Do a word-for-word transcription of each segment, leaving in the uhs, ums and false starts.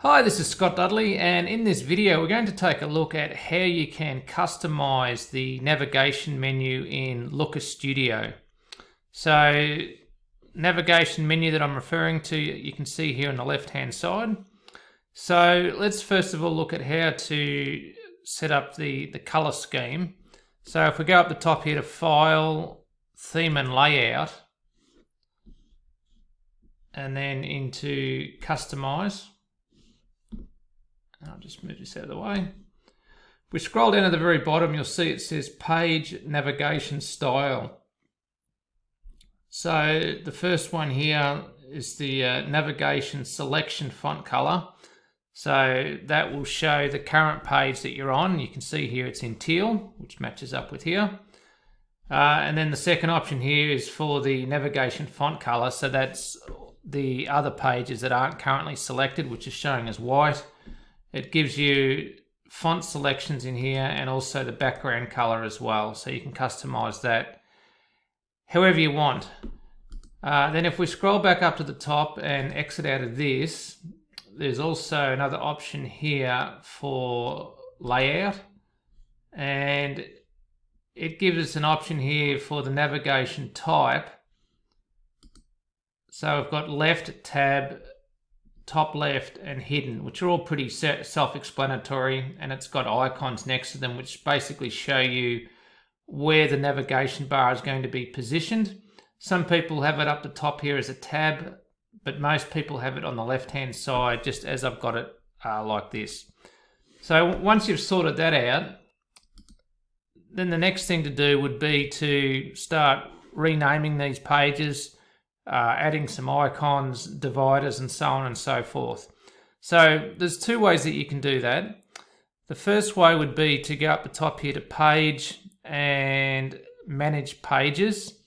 Hi, this is Scott Dudley, and in this video we're going to take a look at how you can customize the navigation menu in Looker Studio. So navigation menu that I'm referring to, you can see here on the left hand side. So let's first of all look at how to set up the, the color scheme. So if we go up the top here to File, Theme and Layout, and then into Customize. I'll just move this out of the way. If we scroll down to the very bottom, you'll see it says Page Navigation Style. So the first one here is the uh, navigation selection font color. So that will show the current page that you're on. You can see here it's in teal, which matches up with here. Uh, and then the second option here is for the navigation font color. So that's the other pages that aren't currently selected, which is showing as white. It gives you font selections in here and also the background color as well, so you can customize that however you want. Uh, then if we scroll back up to the top and exit out of this, there's also another option here for layout, and it gives us an option here for the navigation type. So we've got left, tab, top left and hidden, which are all pretty self-explanatory, and it's got icons next to them which basically show you where the navigation bar is going to be positioned. Some people have it up the top here as a tab, but most people have it on the left hand side, just as I've got it uh, like this. So once you've sorted that out, then the next thing to do would be to start renaming these pages, Uh, adding some icons, dividers and so on and so forth. So there's two ways that you can do that. The first way would be to go up the top here to Page and Manage Pages,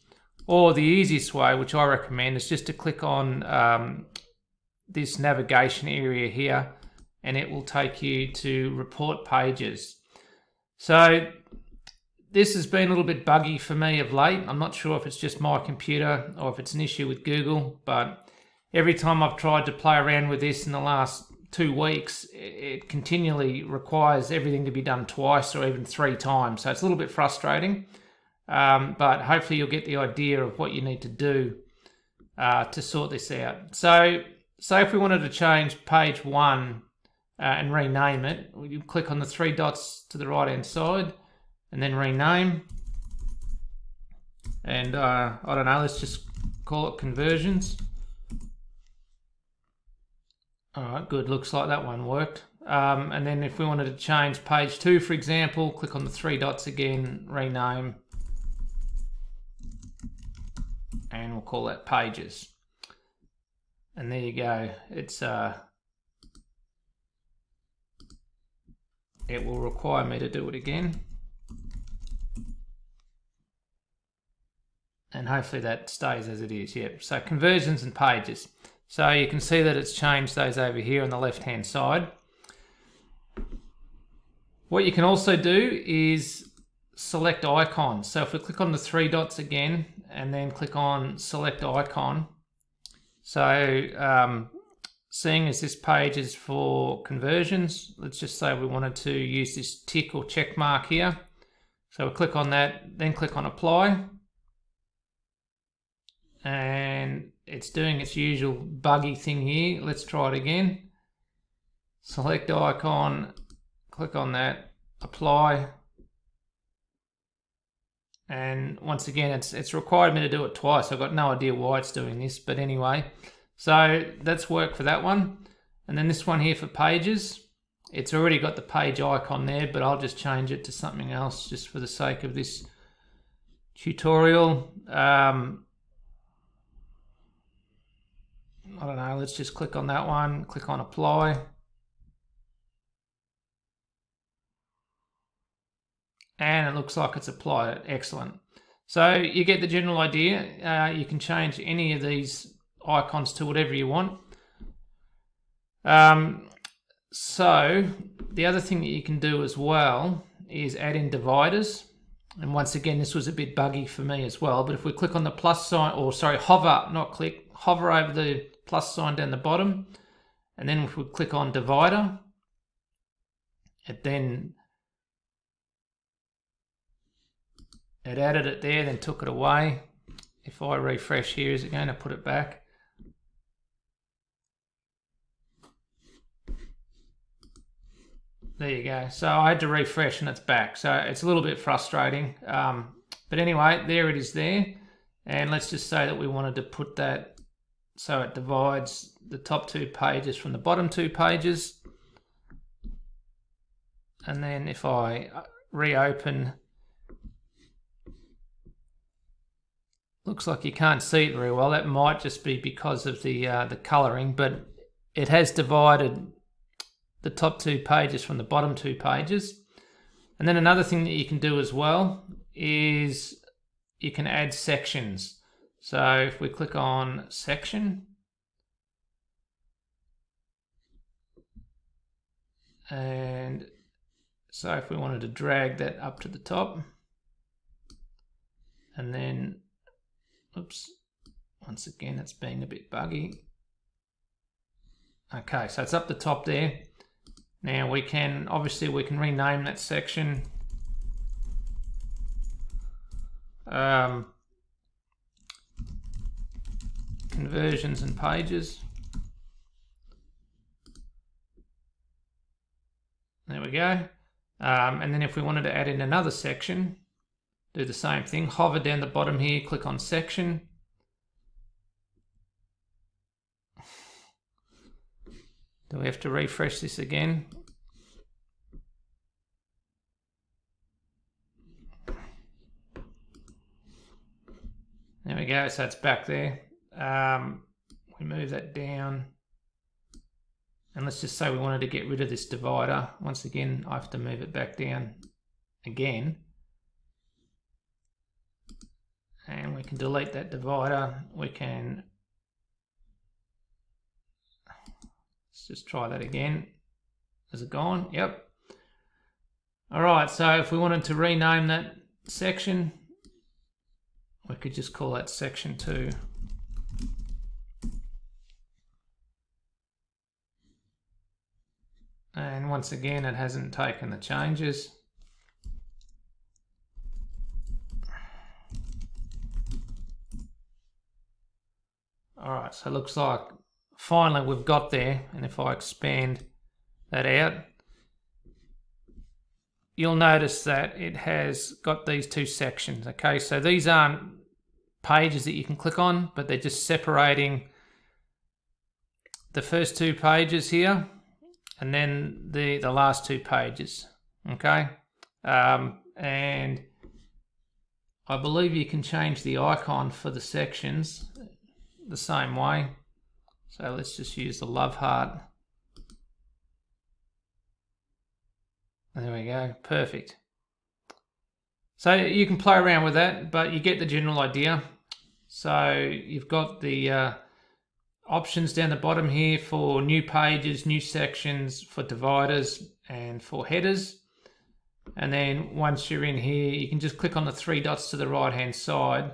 or the easiest way, which I recommend, is just to click on um, this navigation area here, and it will take you to Report Pages. So this has been a little bit buggy for me of late. I'm not sure if it's just my computer or if it's an issue with Google, but every time I've tried to play around with this in the last two weeks, it continually requires everything to be done twice or even three times. So it's a little bit frustrating, um, but hopefully you'll get the idea of what you need to do uh, to sort this out. So say if we wanted to change page one uh, and rename it, you click on the three dots to the right-hand side, and then rename, and uh, I don't know, let's just call it Conversions. Alright, good, looks like that one worked. Um, and then if we wanted to change page two, for example, click on the three dots again, rename, and we'll call that Pages. And there you go, it's uh, it will require me to do it again. And hopefully that stays as it is, yep. So Conversions and Pages. So you can see that it's changed those over here on the left-hand side. What you can also do is select icons. So if we click on the three dots again, and then click on Select Icon. So um, seeing as this page is for conversions, let's just say we wanted to use this tick or check mark here. So we'll click on that, then click on Apply. And it's doing its usual buggy thing here. Let's try it again. Select icon, click on that, apply. And once again, it's, it's required me to do it twice. I've got no idea why it's doing this, but anyway. So that's work for that one. And then this one here for pages. It's already got the page icon there, but I'll just change it to something else just for the sake of this tutorial. Um, I don't know, let's just click on that one, click on Apply. And it looks like it's applied, excellent. So you get the general idea. Uh, you can change any of these icons to whatever you want. Um, so the other thing that you can do as well is add in dividers. And once again, this was a bit buggy for me as well, but if we click on the plus sign, or sorry, hover, not click, hover over the plus sign down the bottom, And then if we click on divider, it then it added it there, then took it away. If I refresh here, is it going to put it back? There you go. So I had to refresh and it's back. So it's a little bit frustrating. Um, but anyway, there it is there. And let's just say that we wanted to put that so it divides the top two pages from the bottom two pages. And then if I reopen, looks like you can't see it very well. That might just be because of the, uh, the coloring, but it has divided the top two pages from the bottom two pages. And then another thing that you can do as well is you can add sections. So if we click on section, and so if we wanted to drag that up to the top, and then, oops, once again, it's being a bit buggy. Okay, so it's up the top there. Now we can, obviously we can rename that section. Um, conversions and pages. There we go. Um, and then if we wanted to add in another section, do the same thing, hover down the bottom here, click on section. Do we have to refresh this again? There we go, so it's back there. Um, we move that down. And let's just say we wanted to get rid of this divider. Once again, I have to move it back down again. And we can delete that divider. We can just try that again. Is it gone? Yep. All right, so if we wanted to rename that section, we could just call that section two. And once again, it hasn't taken the changes. All right, so it looks like finally we've got there, and if I expand that out, you'll notice that it has got these two sections, okay? So these aren't pages that you can click on, but they're just separating the first two pages here, and then the, the last two pages, okay? Um, and I believe you can change the icon for the sections the same way. So let's just use the love heart. There we go, perfect. So you can play around with that, but you get the general idea. So you've got the uh, options down the bottom here for new pages, new sections, for dividers, and for headers. And then once you're in here, you can just click on the three dots to the right-hand side,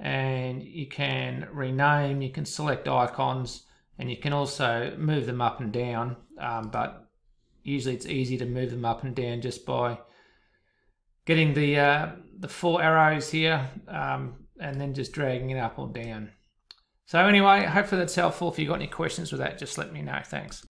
and you can rename, you can select icons, and you can also move them up and down, um, but usually it's easy to move them up and down just by getting the uh, the four arrows here, um, and then just dragging it up or down. So anyway, hopefully that's helpful. If you've got any questions with that, just let me know. Thanks.